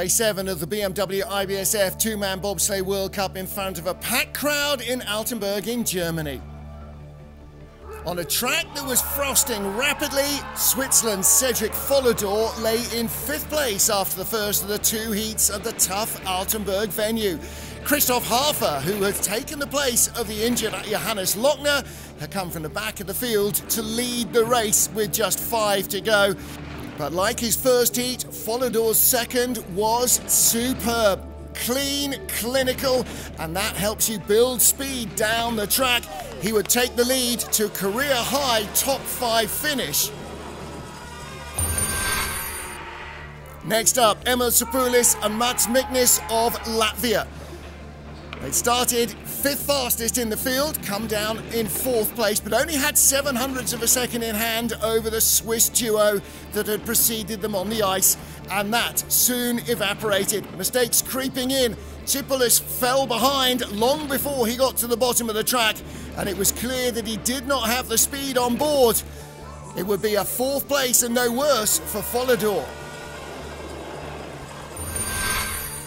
Race 7 of the BMW IBSF two-man bobsleigh World Cup in front of a packed crowd in Altenberg in Germany. On a track that was frosting rapidly, Switzerland's Cédric Follador lay in fifth place after the first of the two heats of the tough Altenberg venue. Christoph Harfer, who had taken the place of the injured Johannes Lochner, had come from the back of the field to lead the race with just 5 to go. But like his first heat, Follador's second was superb. Clean, clinical, and that helps you build speed down the track. He would take the lead to career-high top-5 finish. Next up, Emils Cipulis and Mats Miknis of Latvia. They started 5th fastest in the field, come down in 4th place, but only had 0.07 of a second in hand over the Swiss duo that had preceded them on the ice, and that soon evaporated. Mistakes creeping in. Cipulis fell behind long before he got to the bottom of the track, and it was clear that he did not have the speed on board. It would be a 4th place and no worse for Follador.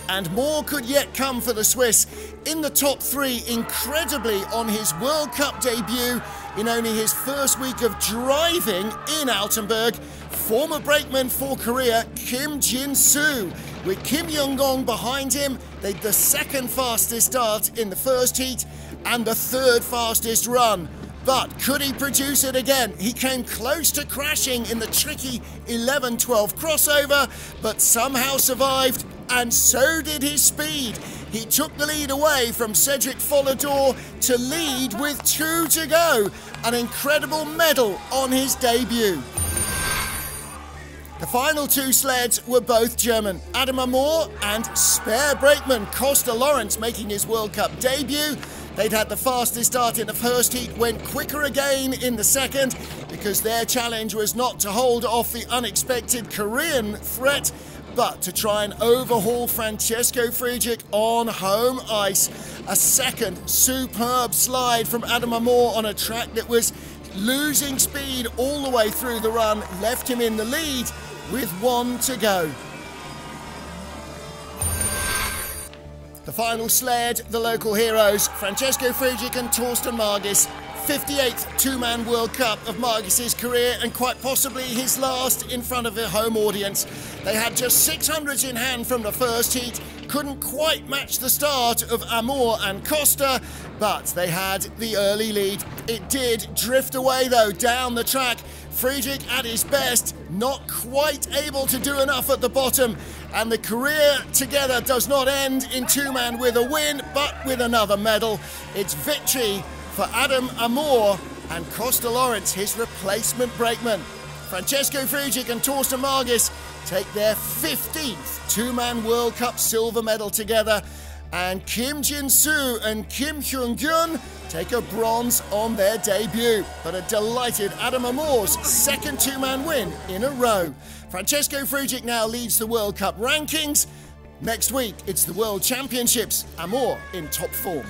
And more could yet come for the Swiss. In the top 3, incredibly, on his World Cup debut in only his first week of driving in Altenberg, former brakeman for Korea, Kim Jin-soo. With Kim Yong-gong behind him, they'd the 2nd fastest start in the first heat and the 3rd fastest run. But could he produce it again? He came close to crashing in the tricky 11-12 crossover, but somehow survived, and so did his speed. He took the lead away from Cédric Follador to lead with 2 to go. An incredible medal on his debut. The final 2 sleds were both German, Adam Ammour and spare brakeman Costa Lawrence making his World Cup debut. They'd had the fastest start in the first heat, went quicker again in the second, because their challenge was not to hold off the unexpected Korean threat, but to try and overhaul Francesco Friedrich on home ice. A second superb slide from Adam Ammour on a track that was losing speed all the way through the run left him in the lead with 1 to go. The final sled, the local heroes, Francesco Friedrich and Torsten Margis. 58th two-man World Cup of Margis' career, and quite possibly his last in front of a home audience. They had just 600s in hand from the first heat, couldn't quite match the start of Ammour and Costa, but they had the early lead. It did drift away though down the track. Friedrich at his best, not quite able to do enough at the bottom, and the career together does not end in two-man with a win, but with another medal. It's victory for Adam Ammour and Costa Lawrence, his replacement brakeman. Francesco Friedrich and Torsten Margis take their 15th two-man World Cup silver medal together, and Kim Jin-soo and Kim Yong-gong take a bronze on their debut, but a delighted Adam Ammour's 2nd two-man win in a row. Francesco Friedrich now leads the World Cup rankings. Next week, it's the World Championships. Ammour in top form.